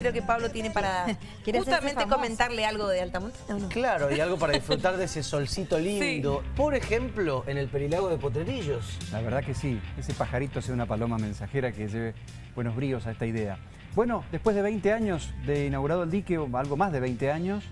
Creo que Pablo tiene para justamente comentarle algo de Altamonte. No. Claro, y algo para disfrutar de ese solcito lindo. Sí. Por ejemplo, en el Perilago de Potrerillos. La verdad que sí, ese pajarito sea una paloma mensajera que lleve buenos bríos a esta idea. Bueno, después de 20 años de inaugurado el dique, o algo más de 20 años,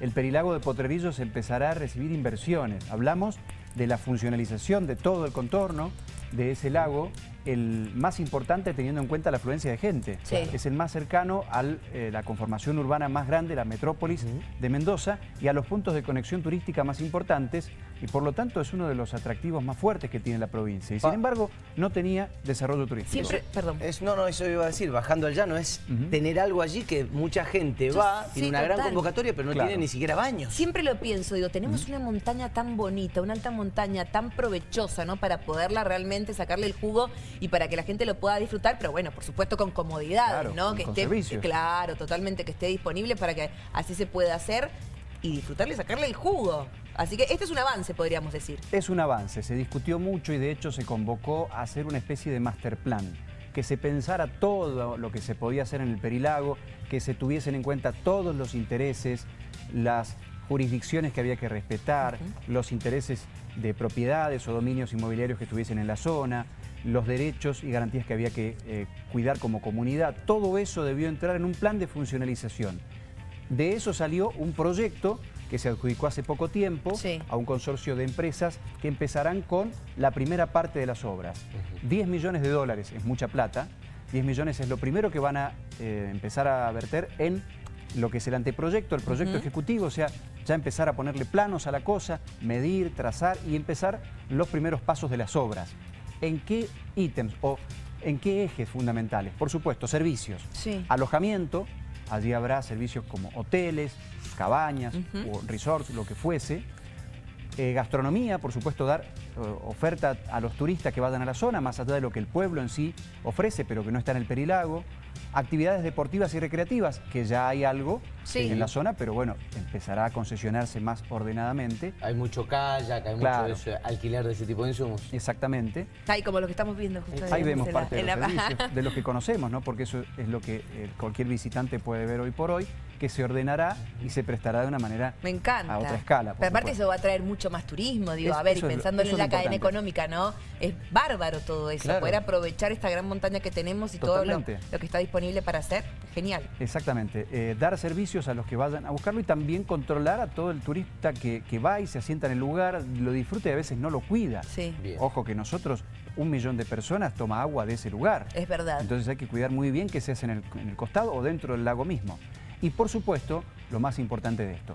el Perilago de Potrerillos empezará a recibir inversiones. Hablamos de la funcionalización de todo el contorno de ese lago, el más importante teniendo en cuenta la afluencia de gente. Sí. Es el más cercano a la conformación urbana más grande, la metrópolis de Mendoza, y a los puntos de conexión turística más importantes, y por lo tanto es uno de los atractivos más fuertes que tiene la provincia. Y sin embargo, no tenía desarrollo turístico. Siempre, perdón. Eso iba a decir, bajando al llano, es tener algo allí que mucha gente va, tiene una gran convocatoria, pero no tiene ni siquiera baños. Siempre lo pienso, digo, tenemos una montaña tan bonita, una alta montaña tan provechosa, ¿no? Para poderla realmente sacarle el jugo y para que la gente lo pueda disfrutar, pero bueno, por supuesto con comodidad, claro, ¿no? Que esté servicios. Claro, totalmente, que esté disponible para que así se pueda hacer y disfrutarle, sacarle el jugo. Así que este es un avance, podríamos decir. Es un avance, se discutió mucho y de hecho se convocó a hacer una especie de master plan, que se pensara todo lo que se podía hacer en el Perilago, que se tuviesen en cuenta todos los intereses, las jurisdicciones que había que respetar, los intereses de propiedades o dominios inmobiliarios que estuviesen en la zona, los derechos y garantías que había que cuidar como comunidad. Todo eso debió entrar en un plan de funcionalización. De eso salió un proyecto que se adjudicó hace poco tiempo a un consorcio de empresas que empezarán con la primera parte de las obras. 10 millones de dólares es mucha plata. 10 millones es lo primero que van a empezar a verter en lo que es el anteproyecto, el proyecto ejecutivo, o sea, ya empezar a ponerle planos a la cosa, medir, trazar y empezar los primeros pasos de las obras. ¿En qué ítems o en qué ejes fundamentales? Por supuesto, servicios. Alojamiento, allí habrá servicios como hoteles, cabañas o resorts, lo que fuese. Gastronomía, por supuesto, dar oferta a los turistas que vayan a la zona, más allá de lo que el pueblo en sí ofrece, pero que no está en el Perilago. Actividades deportivas y recreativas, que ya hay algo en la zona, pero bueno, empezará a concesionarse más ordenadamente. Hay mucho kayak, hay mucho alquiler de ese tipo de insumos. Exactamente. Ahí como lo que estamos viendo justamente. Ahí vemos parte de los servicios, de los que conocemos, ¿no? Porque eso es lo que cualquier visitante puede ver hoy por hoy, que se ordenará y se prestará de una manera a otra escala. Pero aparte eso va a traer mucho más turismo, digo, a ver, y pensándolo en la cadena económica, ¿no? Es bárbaro todo eso, poder aprovechar esta gran montaña que tenemos y todo lo que está disponible para hacer, genial. Exactamente, dar servicios a los que vayan a buscarlo y también controlar a todo el turista que va y se asienta en el lugar, lo disfruta y a veces no lo cuida. Ojo que nosotros, 1 millón de personas toma agua de ese lugar. Es verdad. Entonces hay que cuidar muy bien que se hace en el costado o dentro del lago mismo. Y por supuesto, lo más importante de esto,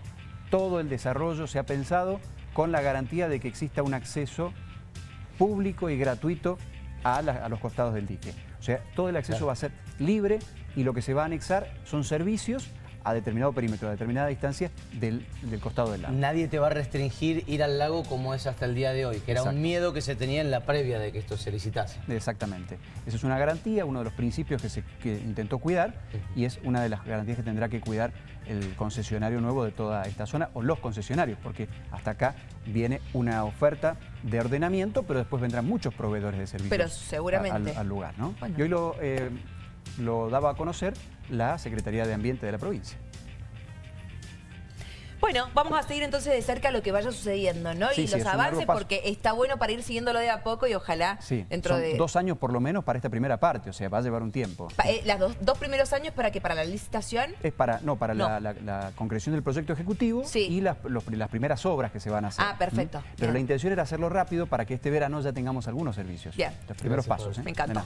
todo el desarrollo se ha pensado con la garantía de que exista un acceso público y gratuito a los costados del dique. O sea, todo el acceso va a ser libre y lo que se va a anexar son servicios a determinado perímetro, a determinada distancia del costado del lago. Nadie te va a restringir ir al lago como es hasta el día de hoy, que era un miedo que se tenía en la previa de que esto se licitase. Exactamente. Esa es una garantía, uno de los principios que intentó cuidar y es una de las garantías que tendrá que cuidar el concesionario nuevo de toda esta zona, o los concesionarios, porque hasta acá viene una oferta de ordenamiento, pero después vendrán muchos proveedores de servicios al lugar, ¿no? Bueno. Y hoy lo daba a conocer la Secretaría de Ambiente de la provincia. Bueno, vamos a seguir entonces de cerca lo que vaya sucediendo, ¿no? Y los avances, porque está bueno para ir siguiéndolo de a poco y ojalá dentro de 2 años por lo menos para esta primera parte, o sea, va a llevar un tiempo. ¿Los dos primeros años para qué? ¿Para la licitación? Para la concreción del proyecto ejecutivo y las primeras obras que se van a hacer. Ah, perfecto. Pero la intención era hacerlo rápido para que este verano ya tengamos algunos servicios. Bien. Los primeros pasos, ¿eh? Me encanta.